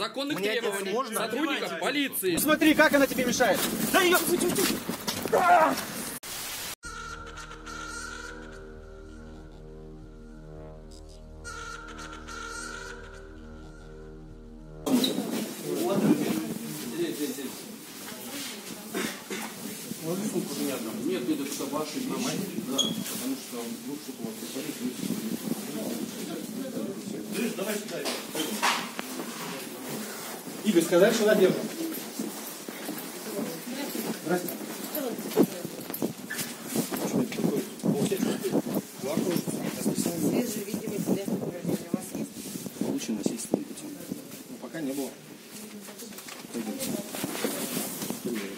законных требований сотрудников полиции. Смотри, как она тебе мешает. Да ее... Нет, это что ваши вещи, да, потому что ну, чтобы вас посадить. Дрыж, давай сюда. Игорь, сказать, что надежда. Здравствуйте. Свежие, видимо, телесные повреждения у вас есть? Получено насильственным путем. Ну, пока не было.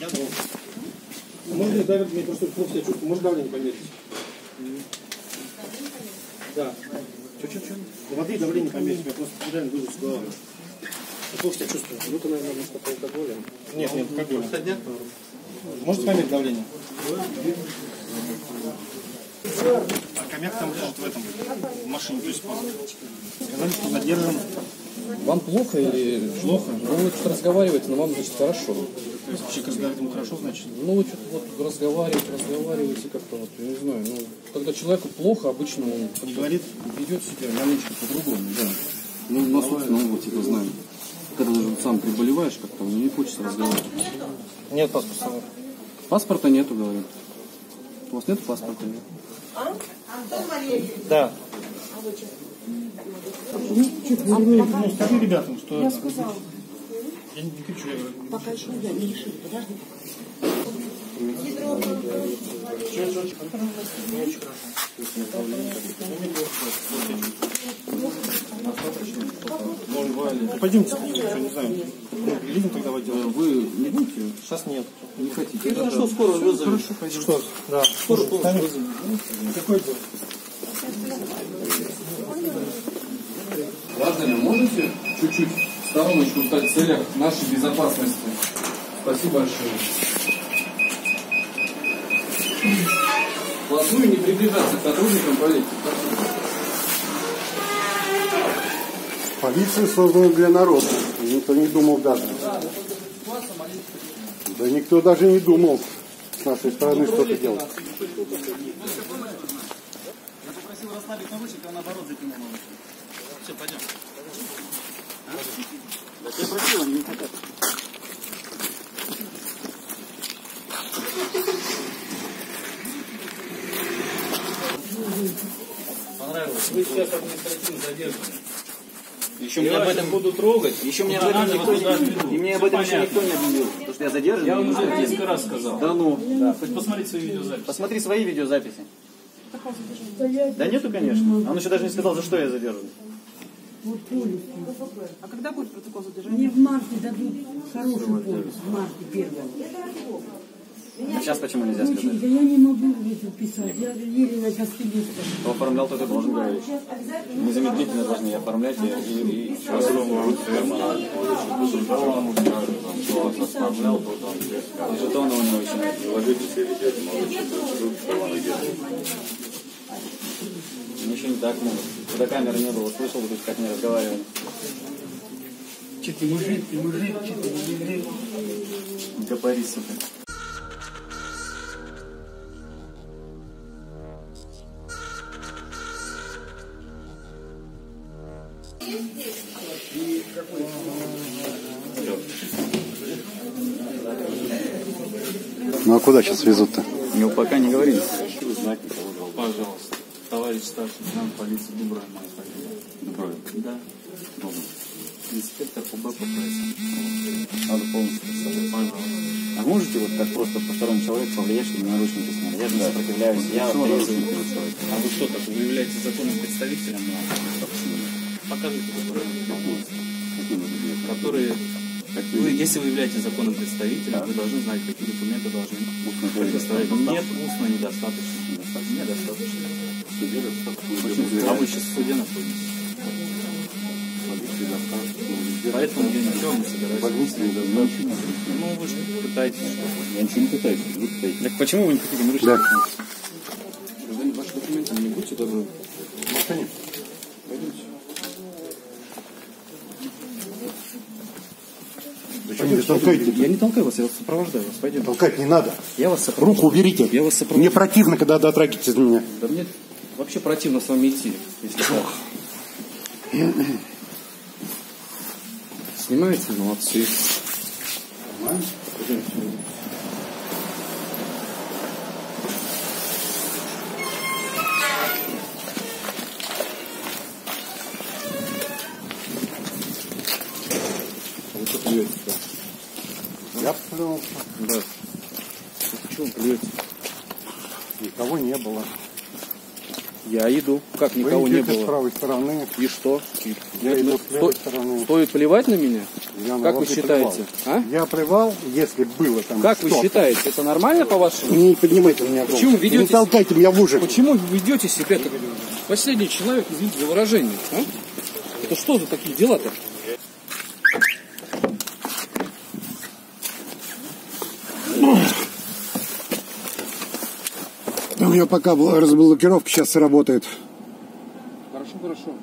Я должен. Можно давить, мне просто плохо себя чувствую. Можно давление померить? Да. Че? Да воды давление померить. Я просто реально вылез с головы. Плохо себя чувствую. Ну-ка, наверное, может по алкоголю. Нет, алкоголь. Можете померить давление? А комяк там лежит в этом, в машине. То есть, сказали, что задержан. Вам плохо или плохо? Ну, вы что-то разговариваете, но вам, значит, хорошо. То есть вообще разговаривать ему хорошо, значит? Ну, вы что-то вот разговариваете как-то, вот, я не знаю, ну, когда человеку плохо, обычно он... Не говорит? Ведет себя маленько по-другому, да. Ну, на собственном опыте это знаем. Когда даже сам приболеваешь как-то, не хочется разговаривать. Нет паспорта. Паспорта нету, говорят. У вас нет паспорта? Нет. А? Антон Валерьевич? Да. А вы что? Ну, скажи ребятам, что... Я сказала. Я не кричу, я говорю. Пока еще не решили. Подожди. Пойдемте, ничего не знаем. Лидим тогда в отдел. Вы не будете? Сейчас нет. Не хотите? Ну хорошо, скоро вызовем. Хорошо, пойдем. Что? Да. Скоро вызовем. Какой был? Граждане, можете чуть-чуть в стороночку стать в целях нашей безопасности? Спасибо большое. Вплотную не приближаться к сотрудникам полиции. Полицию создана для народа. Никто не думал даже. Да никто даже не думал с нашей стороны что-то делать. Я попросил расслабить наручник, а наоборот затянул наручник. Все, пойдем. Да я просил, они не хотят. Понравилось. Вы сейчас административно задержаны. Еще мне об этом буду трогать. Еще мне раньше никто не обвинил. И мне об этом еще никто не обвинил. Потому что я задержан. Я уже несколько раз сказал. Да ну. Да. Хоть посмотри свои видеозаписи. Посмотри свои видеозаписи. Да нету, конечно. Он еще даже не сказал, за что я задержан. А когда будет протокол задержания? Мне в марте дадут хороший полис. В марте первого. Сейчас почему нельзя сказать? Я не могу писать. Я еле на костыле. Кто оформлял, тот и должен говорить. Незамедлительно должны оформлять. И ничего не так много. Когда камеры не было, слышал, вот как не разговаривали. Че ты мужик, че ты мужик. Гапари, сука. Ну а куда сейчас везут-то? Ну пока не говорили. Пожалуйста. Товарищ старший лейтенант полиции Дубровин. Дубровин? Да. Инспектор УБ попросил. Надо полностью представить. Пожалуйста. А можете вот так просто по второму человеку повлиять, чтобы на наручники сняли? Я же не сопротивляюсь. Я отрезвый. А вы что, так вы являетесь законным представителем? Покажите, которые... Вы, если вы являетесь законным представителем, да, вы должны знать, какие документы должны предоставить. Нет, устно недостаточно. Недостаточно. В суде достаточно. А вы сейчас в суде находитесь. Поэтому я ничего не собираюсь. Ну вы же пытаетесь. Я ничего не пытаюсь. Вы пытаетесь. Так почему вы не хотите нарушить? Да. Ваши документы не будьте добры. Конечно. Пойдемте. Зачем вы толкаете? Я не толкаю вас, я вас сопровождаю. Вас. Пойдем. Толкать не надо. Я вас сопровождаю. Руку уберите. Я вас сопровождаю. Мне противно, когда дотрагиваетесь до меня. Да мне вообще противно с вами идти. Если так. Снимаете? Молодцы. Нормально? Я плюнулся. Да. Почему плюете? Никого не было. Я иду. Как никого не было? С правой стороны. И что? Я иду с левой стороны. Стоит плевать на меня? Как вы считаете? А? Я плевал, если было там. Как вы считаете? Это нормально по-вашему? Не поднимайте меня. Почему ведете? Не толкайте меня в ужин. Почему ведете себя как последний человек, извините за выражение? А? Это что за такие дела-то? У меня пока разблокировка сейчас сработает. Хорошо, хорошо.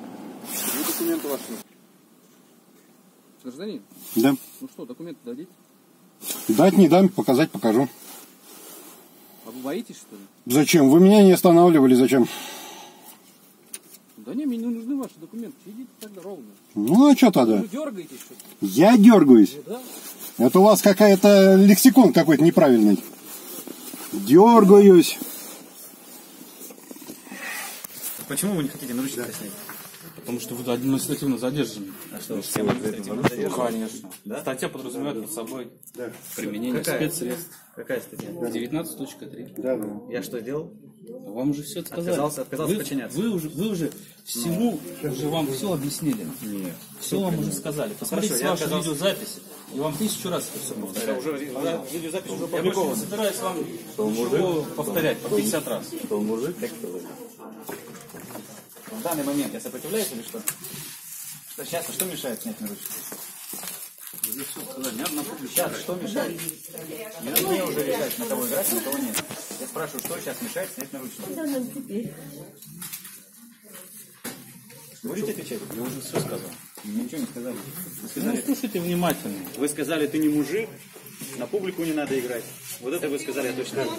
Где документы ваши? Гражданин? Да. Ну что, документы дадите? Дать не дам, показать покажу. А вы боитесь, что ли? Зачем? Вы меня не останавливали, зачем? Да не, мне не нужны ваши документы. Идите тогда ровно. Ну а что тогда? Вы дергаетесь, что ли? Я дергаюсь? Да. Это у вас какая-то лексикон какой-то неправильный. Дергаюсь. Почему вы не хотите наручники снять? Потому что вы административно задержаны. А что, все административно задержаны? Конечно. Да? Статья подразумевает под собой применение спецсредств. Какая статья? 19.3. Да. Я что делал? Вам уже все сказали. Отказался подчиняться. Вы уже всему уже вам все объяснили. Нет. Все вам уже сказали. Посмотрите вашу видеозапись. И вам 1000 раз это все повторяю. Видеозапись уже опубликована. Я не собираюсь вам ничего повторять по 50 раз. Что мужик? В данный момент я сопротивляюсь или что? Что сейчас, что мешает снять наручники? Сейчас, что мешает? Мне уже решать, на кого играть, на кого нет. Я спрашиваю, что сейчас мешает снять наручники? Будете отвечать? Я уже все сказал. Мне ничего не сказали. Ну, слушайте внимательно. Вы сказали, ты не мужик, на публику не надо играть. Вот это вы сказали, я точно знаю.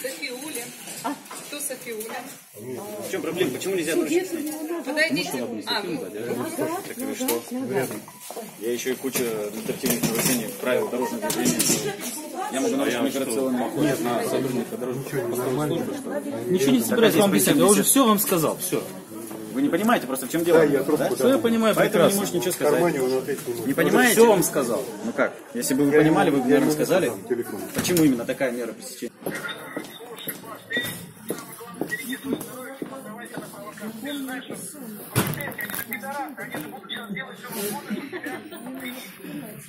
Софиуля. А? Кто Софиуля? В чем проблема? Почему нельзя наручники снять? Подойдите. Я еще и куча административных нарушений правил дорожного движения. Я могу нарушить миграционный охотник на сотрудника дорожного службы. Ничего не собираюсь вам объяснять. Я уже все вам сказал. Все. Вы не понимаете просто, в чем дело? Да, я трубку, да? Я понимаю, поэтому прекрасно. Не можешь ничего сказать. Не понимаете? Все вам сказал. Ну как? Если бы вы понимали, вы бы, наверное, сказали, почему именно такая мера пресечения.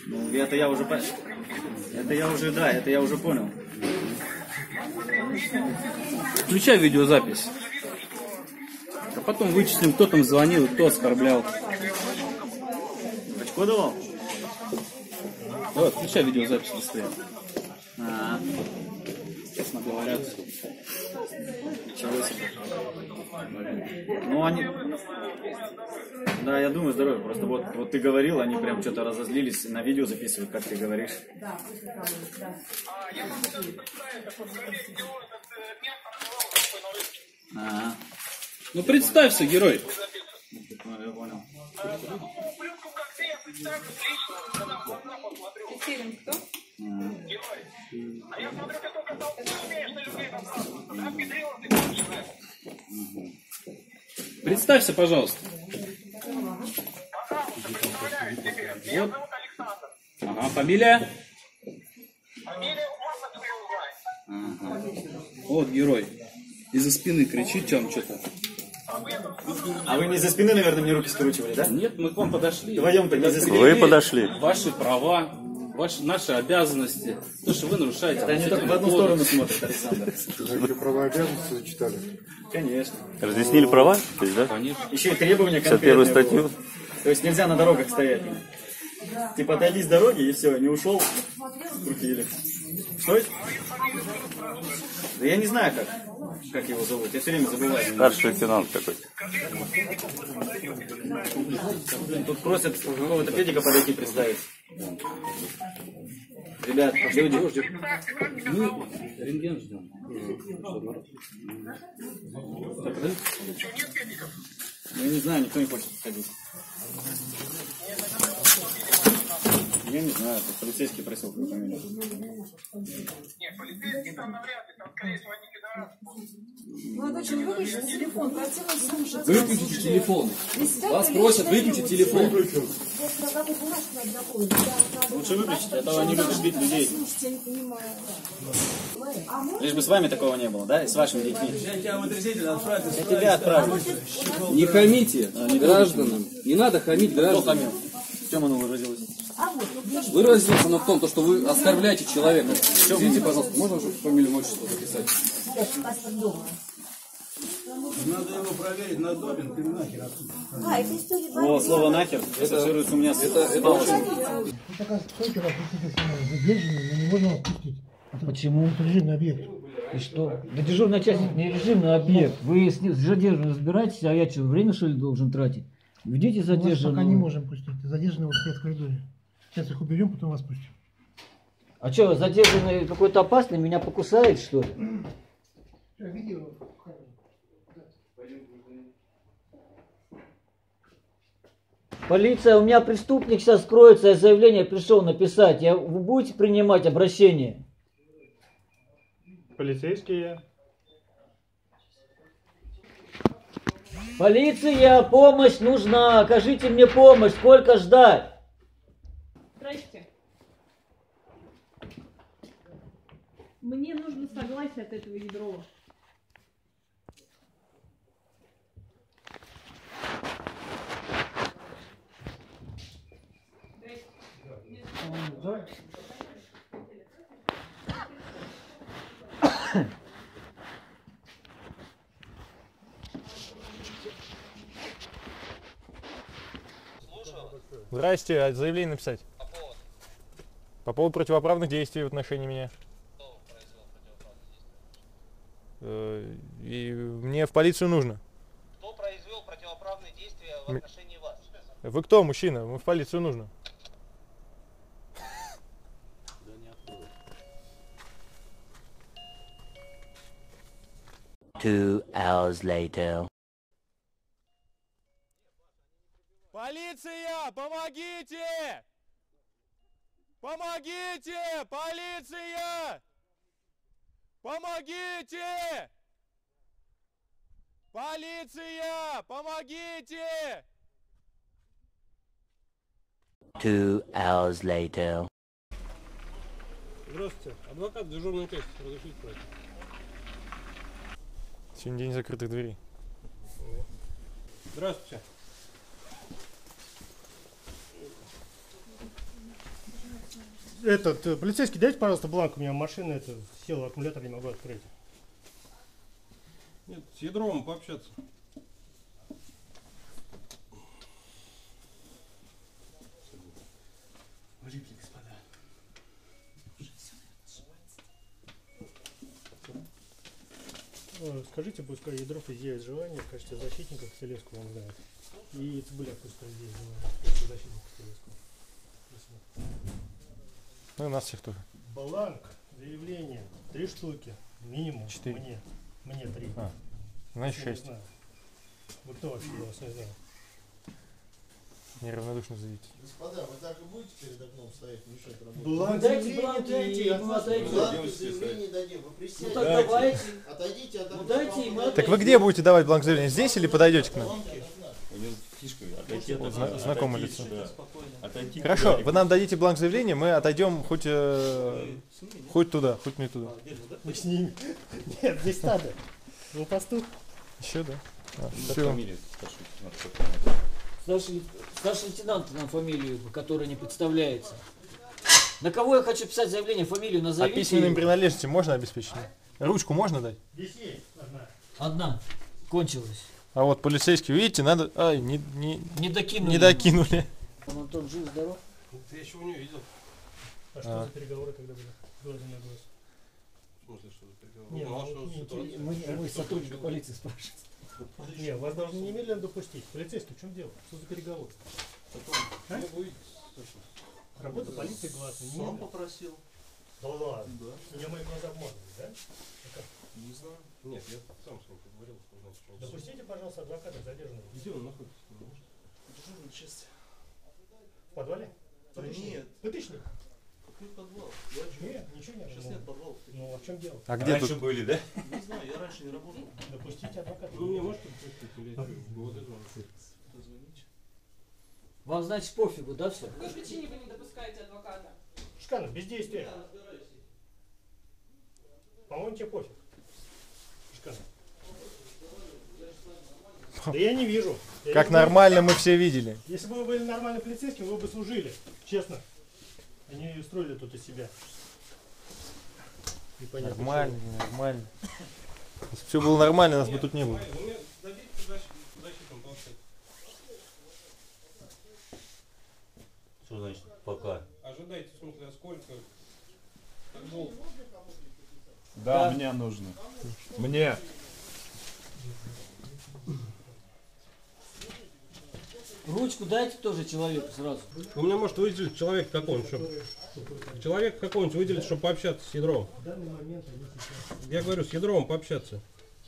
Ну, это я уже понял. Включай видеозапись. А потом вычислим, кто там звонил и кто оскорблял. Очко давал? Давай, включай видеозапись быстрее. Сейчас наговорят. Чего себе. Ну они... Да, я думаю, здоровье. Просто вот ты говорил, они прям что-то разозлились, на видео записывают, как ты говоришь. Ага. Ну представься, герой. Я понял. Представься, пожалуйста. Вот. Ага, фамилия? Ага. Вот герой. Из-за спины кричит, там что-то. А вы не за спины, наверное, мне руки скручивали, да? Нет, мы к вам подошли. Вдвоем тогда за спину. Вы подошли. Ваши права, наши обязанности. То, что вы нарушаете. Они только в одну сторону смотрят, Александр. Вы права и обязанности зачитали? Конечно. Разъяснили права? То есть, да? Конечно. Еще и требования конкретные. 51-ю статью. То есть нельзя на дорогах стоять. Типа отойди с дороги и все, не ушел, крутили. Что? Да я не знаю как. Как его зовут? Я все время забываю. Старший лейтенант какой-то. Тут просят какого-то педика подойти представить. Ребят, люди. Мы рентген ждем. Я не знаю, никто не хочет ходить. Я не знаю, это полицейский просил по фамилии. Нет, полицейский там навряд ли, там, скорее всего, они кидают. Ну, это очень выключить телефон. Выключите телефон. Вас просят выключить телефон. Лучше выключить, а то они будут бить людей. Лишь бы с вами такого не было, да? И с вашими детьми. Я тебя отправлю. Не хамите гражданам. Не надо хамить гражданам. В чем оно выразилось? Выразилось оно в том, что вы оскорбляете человека. Извините, пожалуйста, можно уже фамилию, отчество записать? Надо его проверить на допинг или нахер. О, слово нахер ассоциируется у меня с... Это очень... Такая стойка, раз задержанный, но не можно отпустить. Почему? Это режимный объект. И что? Да дежурная часть не режимный объект. Вы с задержанным разбираетесь, а я что, время что ли должен тратить? Ведите задержанного. Пока не можем пустить. Задержанного стоят в коридоре. Сейчас их уберем, потом вас пустим. А что, задержанный какой-то опасный, меня покусает, что ли? Видео в камеру. Полиция, у меня преступник сейчас скроется, я заявление пришел написать. Вы будете принимать обращение? Полицейские. Полиция, помощь нужна. Окажите мне помощь. Сколько ждать? Здрасте. Мне нужно согласие от этого Ядрова. Здрасте, а заявление написать? По поводу? По поводу противоправных действий в отношении меня. Кто произвел противоправные действия? И мне в полицию нужно. Кто произвел противоправные действия в отношении вас? Вы кто, мужчина? Мы в полицию нужно. Полиция, помогите! Помогите! Полиция! Помогите! Полиция, помогите! 2 hours later. Здравствуйте, адвокат дежурный тест, разрешите пройти. Сегодня день закрытых дверей. Здравствуйте. Этот, полицейский, дайте, пожалуйста, бланк, у меня машина, это, села, аккумулятор не могу открыть. Нет, с Ядровым пообщаться. Влипли, господа. Скажите, пускай Ядров изъявит желание в качестве защитника Костелевского, он знает. И Цыбыляк пускай изъявит желание в качестве защитника Костелевского. Ну и нас всех тоже. Бланк, заявление, 3 штуки, минимум. 4. Мне 3. А, значит 6. Вы кто вообще, я вас не знаю. Неравнодушно зайдите. Господа, вы так и будете перед окном стоять, мешать работать? Бланк, дайте, мы отойдем. Бланк, заявление дадим, вы присядете. Ну так давайте. Отойдите, отойдите. Так вы где будете давать бланк заявления? Здесь или подойдете к нам? Знакомое лицо. Да. Хорошо, вы нам дадите бланк заявления, мы отойдем хоть, хоть туда, хоть не туда. Мы с ними. Нет, здесь надо. Ну пастух. Еще да. А, все. Старший лейтенант нам фамилию, которая не представляется. На кого я хочу писать заявление, фамилию назовите. А письменным принадлежностью можно обеспечить? Ручку можно дать? Здесь есть одна. Одна. Кончилась. А вот полицейский, видите, надо... Ай, не докинули. Не докинули. Он Антон жив, здоров? Я еще у нее видел. А что за переговоры, когда были глаза на глаз? Можно что-то переговорить? Мой сотрудник полиции спрашивает. Нет, вас должны немедленно допустить. Полицейский, в чем дело? Что за переговоры? Работа полиции гласная. Сам попросил. Да ладно. Мне мои глаза обманывали, да? Не знаю. Нет, я сам с ним поговорил. Допустите, пожалуйста, адвоката задержанного. Где он находится? Дежурная часть. В подвале? Нет. Пыточник? Какой подвал? Нет, ничего не работает. Сейчас нет подвалов. Ну, а в чем дело? А где раньше были, да? Не знаю, я раньше не работал. Допустите адвоката. Вы мне можете допустить? Позвоните. Вам, значит, пофигу, да, все? По какой причине вы не допускаете адвоката? Шканов, бездействие. По-моему, тебе пофиг. Шканов. Да я не вижу. Я как не нормально понимаю. Мы все видели. Если бы вы были нормальным полицейским, вы бы служили. Честно. Они устроили тут из себя. Непонятно, нормально, ненормально. Если бы все было нормально, нас бы тут не было. Что значит пока? Ожидайте, в смысле, а сколько? Да, мне нужно. Мне. Ручку дайте тоже человеку сразу. У меня может выделить человек какой-нибудь, чтобы... Человек какой-нибудь выделить, чтобы пообщаться с Ядровым. Я говорю, с Ядровым пообщаться.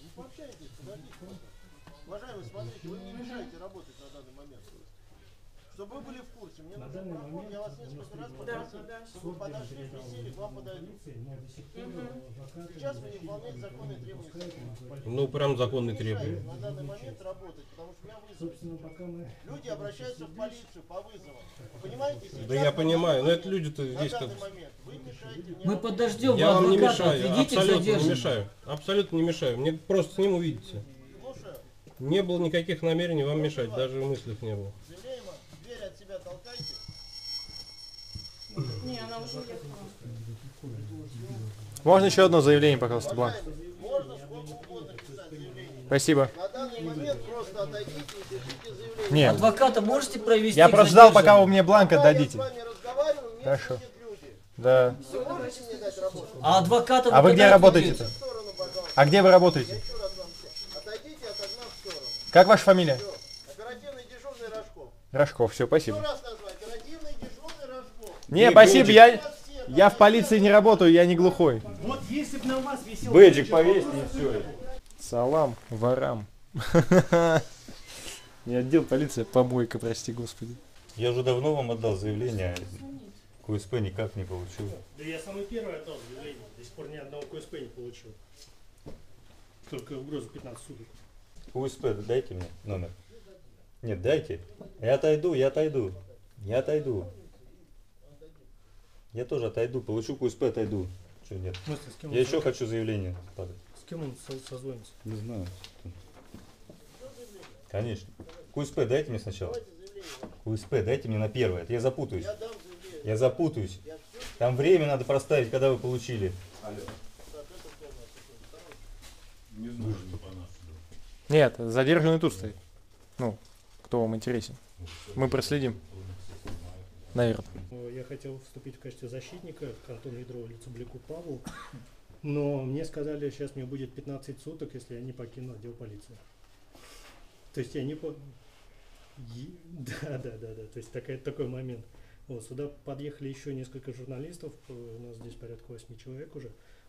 Не пообщайтесь, подождите. Уважаемые, смотрите, вы не мешаете работать на данный момент. Чтобы вы были в курсе, мне нужно проходить, я вас несколько раз попросил, чтобы вы подошли, присели, вам подойдут. Сейчас вы не выполняете законные требования. Ну, прям законные требования. На данный момент работать, потому что меня вызвали. Люди обращаются в полицию по вызову. Понимаете? Да я понимаю, но это люди-то здесь как... Мы подождем, я вам не мешаю, абсолютно не мешаю. Абсолютно не мешаю, мне просто с ним увидите. Не было никаких намерений вам мешать, даже в мыслях не было. Можно еще одно заявление, пожалуйста, Бланк? Можно сколько угодно писать заявление. Спасибо. На данный момент просто отойдите и пишите заявление. Нет. Адвоката можете провести? Я просто ждал, пока вы мне бланк отдадите. Я с вами разговариваю, мне хорошо. Да. А адвоката... А вы где работаете-то? А где вы работаете? Отойдите от окна в сторону. Как ваша фамилия? Оперативный дежурный Рожков. Рожков, все, спасибо. Не, спасибо, я в полиции не работаю, я не глухой. Вот если бы на вас висел... Бэджик повесьте и все. Салам ворам. Не отдел полиция, помойка, прости господи. Я уже давно вам отдал заявление, КСП никак не получил. Да я самый первый отдал заявление, до сих пор ни одного КСП не получил. Только угрозу 15 суток. КСП, дайте мне номер. Нет, дайте. Я отойду, я отойду. Я отойду. Я тоже отойду, получу КУСП, отойду. Что нет? Я еще хочу заявление подать. С кем он созвонится? Не знаю. Конечно. КУСП дайте мне сначала. КУСП дайте мне на первое. Я запутаюсь. Я запутаюсь. Там время надо проставить, когда вы получили. Алло. Нет, задержанный тут стоит. Ну, кто вам интересен. Мы проследим. Наверное. Я хотел вступить в качестве защитника к Антону Ядрову Лицебляку Павлу, но мне сказали, сейчас мне будет 15 суток, если я не покину отдел полиции. То есть я не по... Да. То есть такой момент. Вот, сюда подъехали еще несколько журналистов, у нас здесь порядка 8 человек уже.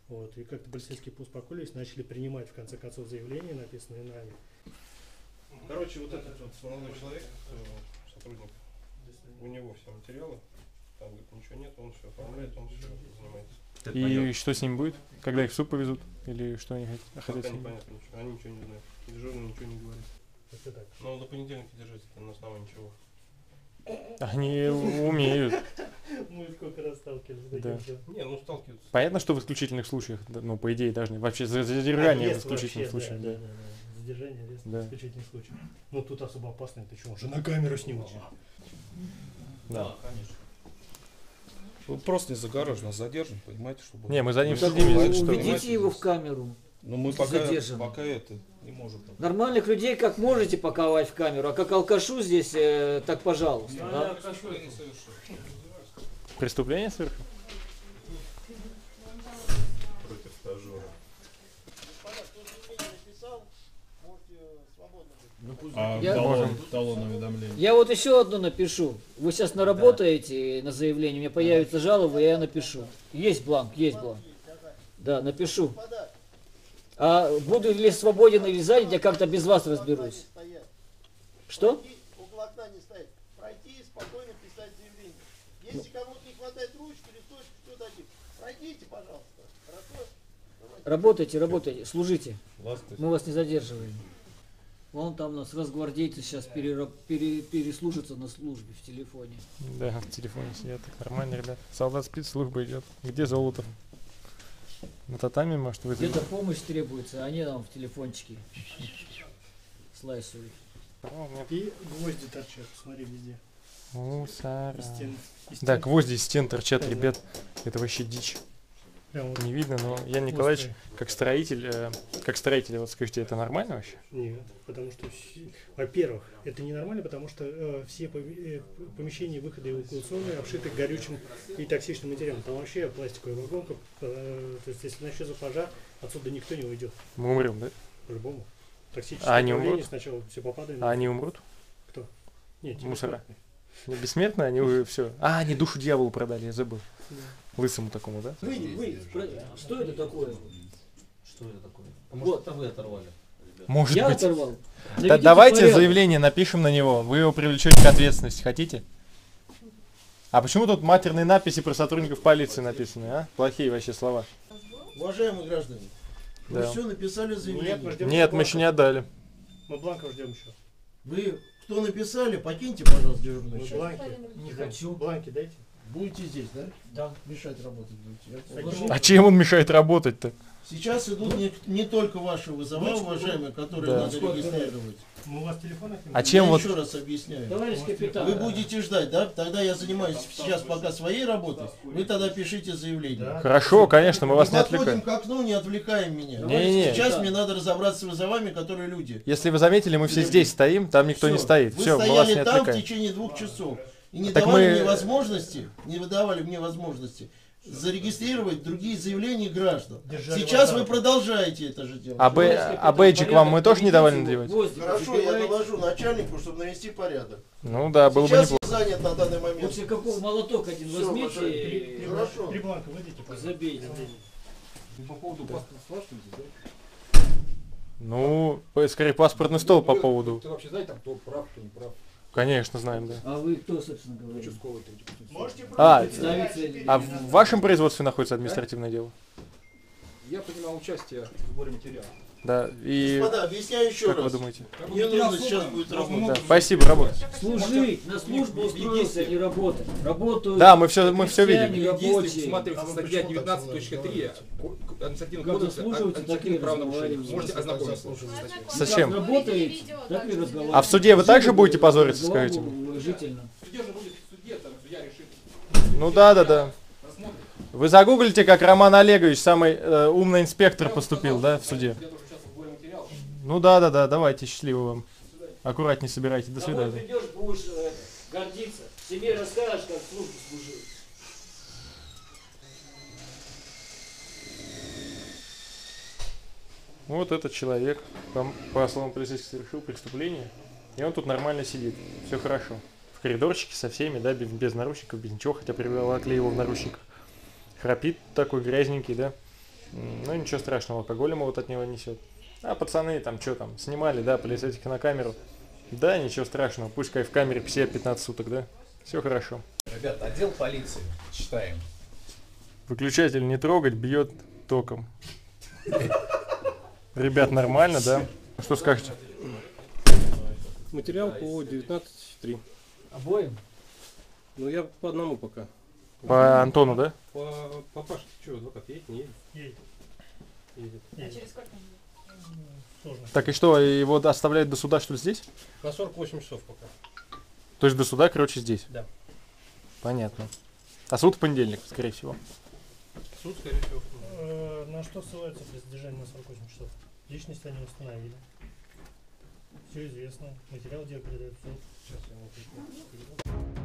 Вот, и как-то полицейские поуспокоились, начали принимать в конце концов заявления, написанные нами. Короче, вот этот вот молодой человек, сотрудник. У него все материалы, там говорит, ничего нет, он все оформляет, он все занимается. И что с ним будет? Когда их в суд повезут? Или что они хотят с ним? Непонятно, ничего. Они ничего не знают. Дежурный ничего не говорит. Это так. Но до понедельника держится, на основании чего. Они умеют. Мы сколько раз сталкивались с таким. Не, ну сталкиваются. Понятно, что в исключительных случаях, ну, по идее, должны. Вообще задержание в исключительных случаях. Задержание арест в исключительных случаях. Ну тут особо опасно, это что, он же на камеру снимал. Да, конечно. Он просто не загорожен, а задержан, понимаете, чтобы... Не, мы за ним следим. Уведите его в камеру. Но мы пока это не можем. Нормальных людей как можете паковать в камеру, а как алкашу здесь, так пожалуйста. Я алкашу не совершил. Преступление совершил? Против стажа. талон уведомления. Я вот еще одно напишу. Вы сейчас наработаете на заявление, у меня появится жалоба, я напишу. Есть бланк, есть бланк. Да, напишу. А буду ли свободен или занят, я как-то без вас разберусь. Что? Около окна не стоять. Пройти и спокойно писать заявление. Если кому-то не хватает ручки, листочки, что-то один. Пройдите, пожалуйста. Хорошо? Работайте, работайте, служите. Мы вас не задерживаем. Вон там у нас росгвардейцы сейчас переслужатся на службе в телефоне. Да, в телефоне сидят. Так нормально, ребят. Солдат спит, служба идет. Где Золотов? На татами, может, вы... Где-то помощь требуется, а они там в телефончике слайсуют. И гвозди торчат, смотри, везде. Мусора. Да, гвозди из стен торчат, да, ребят. Да. Это вообще дичь. Прямо не видно, но Ян Николаевич, как строитель, вот скажите, это нормально вообще? Нет, потому что, во-первых, это ненормально, потому что все помещения, выходы эвакуационные обшиты горючим и токсичным материалом. Там вообще пластиковая вагонка, то есть если начнется пожар, отсюда никто не уйдет. Мы умрем, да? По-любому. А они умрут? Сначала все попадает. А они умрут? Кто? Нет, мусора. Не бессмертные, они уже все. А, они душу дьяволу продали, я забыл. Да. Лысому такому, да? Что это такое? Что это такое? А может, это вы оторвали? Может я быть. Оторвал. Да, давайте порядок. Заявление напишем на него. Вы его привлечете к ответственности. Хотите? А почему тут матерные надписи про сотрудников полиции написаны, а? Плохие вообще слова. Уважаемые граждане, да. Вы все написали заявление? Нет, мы еще не отдали. Мы бланков ждем еще. Вы... Кто написали, покиньте, пожалуйста, дежурную часть. Не хочу. Бланки дайте. Будете здесь, да? Да. Мешать работать будете. А чем он мешает работать-то? Сейчас идут не только ваши вызова, уважаемые, которые надо регистрировать. Мы у вас телефон отнимаем? А чем вот... Еще раз объясняю. Товарищ капитан. Вы будете ждать, да? Тогда я занимаюсь сейчас пока своей работой. Вы тогда пишите заявление. Хорошо, конечно, мы вас не отвлекаем. Мы подходим к окну, не отвлекаем меня. Сейчас мне надо разобраться с вызовами, которые люди. Если вы заметили, мы все здесь стоим, там никто не стоит. Все, мы вас не отвлекаем. Вы стояли там в течение 2 часов. И не давали мне возможности, зарегистрировать другие заявления граждан. Сейчас вы продолжаете это же делать. А бейджик вам мы тоже не давали надевать? Хорошо, я доложу начальнику, чтобы навести порядок. Ну да, было бы неплохо. Сейчас я занят на данный момент. После какого молоток один возьмите, три бланка выйдите, забейте. По поводу паспорта спрашиваете, да? Ну, скорее паспортный стол по поводу. Ты вообще знаешь, там кто прав, кто не прав? Конечно, знаем, да. А вы кто, собственно говоря? А в вашем производстве находится административное дело? Я принимал участие в сборе материала. Да, и... Господа, объясняю еще раз. Как вы думаете? Мне нужно сейчас будет работать. Спасибо, работать. Служить, на службу устроился, а не работать. Работаю. Да, мы все видим. Если всматриваться статья 19.3 административного кодекса, административное правонарушение, можете ознакомиться. Зачем? А в суде вы также будете позориться, скажите? Ну да, да, да. Вы загуглите, как Роман Олегович, самый умный инспектор, поступил, да, в суде? Ну да, давайте, счастливо вам. Аккуратнее собирайте, до свидания. Домой придешь, будешь гордиться, себе расскажешь, как службу служил. Вот этот человек, по словам полицейских, совершил преступление, и он тут нормально сидит, все хорошо. В коридорчике со всеми, да, без наручников, без ничего, хотя привлекли его в наручниках. Храпит такой грязненький, да? Ну ничего страшного, алкоголем вот от него несет. А пацаны там что там, снимали, да, полицейских на камеру. Да, ничего страшного, пусть в камере все 15 суток, да? Все хорошо. Ребят, отдел полиции, читаем. Выключатель не трогать, бьет током. Ребят, нормально, да? Что скажете? Материал по 19.3. Обоим? Ну я по одному пока. По Антону, да? Папаша, ты что, адвокат едет, не едет? Едет. А через сколько? Сложно. Так и что, его оставляют до суда, что ли, здесь? На 48 часов пока. То есть до суда, короче, здесь? Да. Понятно. А суд в понедельник, скорее всего? Суд, скорее всего. На что ссылаются при задержании на 48 часов? Личность они установили. Все известно. Материал дела передает в суд. Сейчас я его передам.